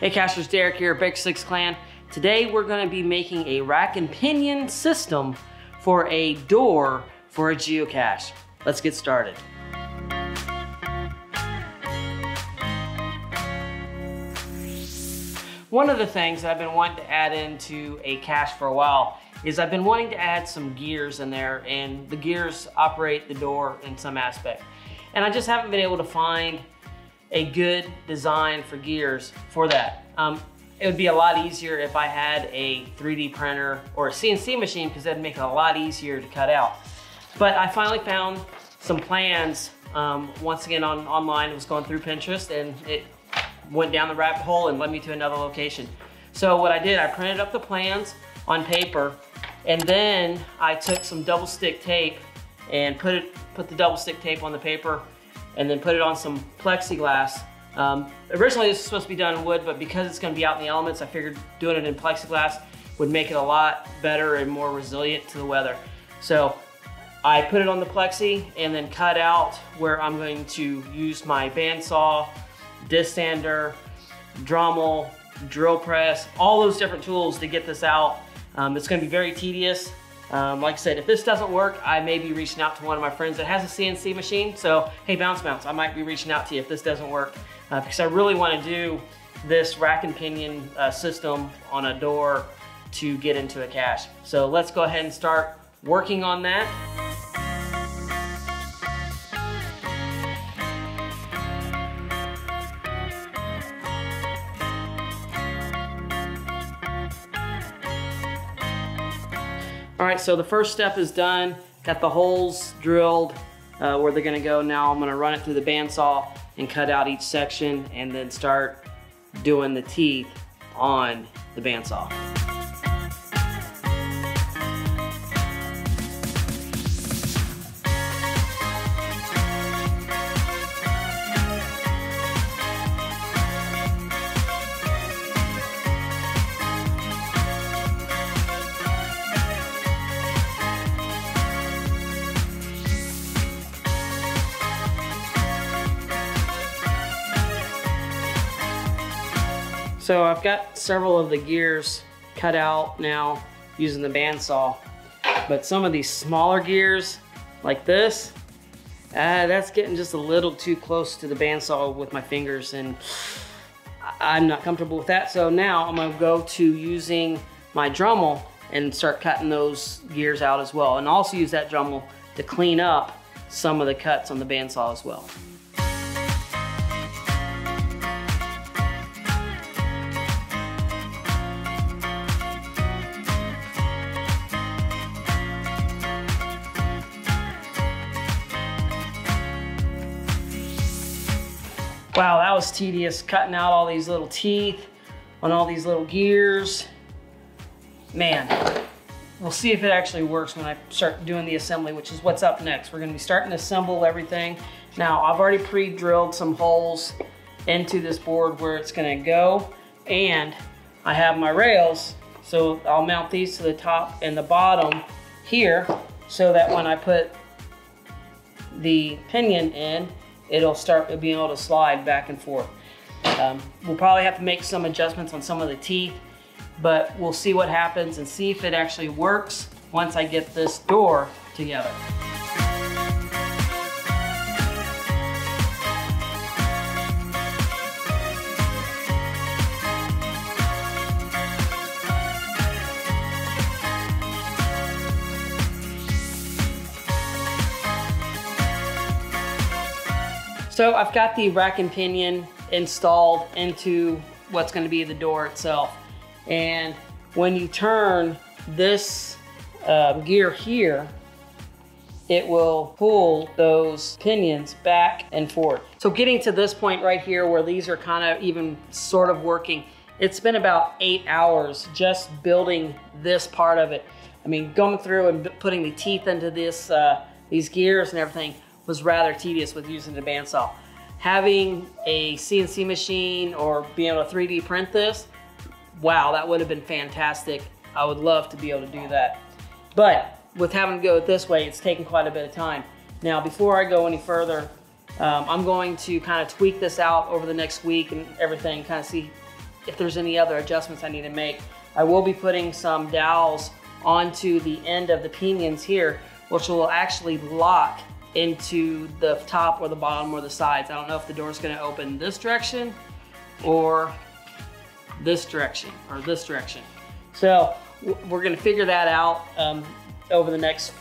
Hey Cachers, Derek here at Big Six Clan. Today we're gonna be making a rack and pinion system for a door for a geocache. Let's get started. One of the things that I've been wanting to add into a cache for a while is I've been wanting to add some gears in there, and the gears operate the door in some aspect. And I just haven't been able to find a good design for gears for that. It would be a lot easier if I had a 3D printer or a CNC machine, because that'd make it a lot easier to cut out. But I finally found some plans, once again online. I was going through Pinterest and it went down the rabbit hole and led me to another location. So what I did, I printed up the plans on paper, and then I took some double stick tape and put the double stick tape on the paper, and then put it on some plexiglass. Originally this was supposed to be done in wood, but because it's gonna be out in the elements, I figured doing it in plexiglass would make it a lot better and more resilient to the weather. So I put it on the plexi and then cut out where I'm going to use my bandsaw, disc sander, Dremel, drill press, all those different tools to get this out. It's gonna be very tedious. Like I said, if this doesn't work, I may be reaching out to one of my friends that has a CNC machine. So, hey, Bounce, I might be reaching out to you if this doesn't work, because I really wanna do this rack and pinion system on a door to get into a cache. So let's go ahead and start working on that. All right, so the first step is done. Got the holes drilled where they're gonna go. Now I'm gonna run it through the bandsaw and cut out each section, and then start doing the teeth on the bandsaw. So I've got several of the gears cut out now using the bandsaw, but some of these smaller gears like this, that's getting just a little too close to the bandsaw with my fingers, and I'm not comfortable with that. So now I'm gonna go to using my Dremel and start cutting those gears out as well, and also use that Dremel to clean up some of the cuts on the bandsaw as well. Wow, that was tedious, cutting out all these little teeth on all these little gears. Man, we'll see if it actually works when I start doing the assembly, which is what's up next. We're gonna be starting to assemble everything. Now, I've already pre-drilled some holes into this board where it's gonna go, and I have my rails, so I'll mount these to the top and the bottom here, so that when I put the pinion in, it'll start being able to slide back and forth. We'll probably have to make some adjustments on some of the teeth, but we'll see what happens and see if it actually works once I get this door together. So I've got the rack and pinion installed into what's going to be the door itself. And when you turn this gear here, it will pull those pinions back and forth. So getting to this point right here where these are kind of even sort of working, it's been about 8 hours just building this part of it. I mean, going through and putting the teeth into this, these gears and everything, was rather tedious with using the bandsaw. Having a CNC machine or being able to 3D print this, wow, that would have been fantastic. I would love to be able to do that. But with having to go this way, it's taken quite a bit of time. Now, before I go any further, I'm going to kind of tweak this out over the next week and everything, kind of see if there's any other adjustments I need to make. I will be putting some dowels onto the end of the pinions here, which will actually lock into the top or the bottom or the sides. I don't know if the door's gonna open this direction or this direction or this direction. So we're gonna figure that out over the next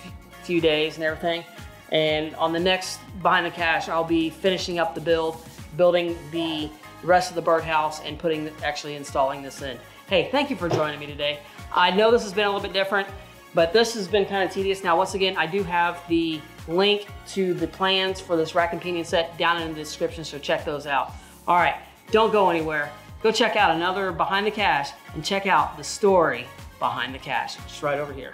few days and everything. And on the next Behind the Cache, I'll be finishing up the build, building the rest of the birdhouse and actually installing this in. Hey, thank you for joining me today. I know this has been a little bit different, but this has been kind of tedious. Now, once again, I do have the link to the plans for this rack and pinion set down in the description, so check those out. All right, don't go anywhere. Go check out another Behind the Cache and check out the story behind the cache. It's right over here.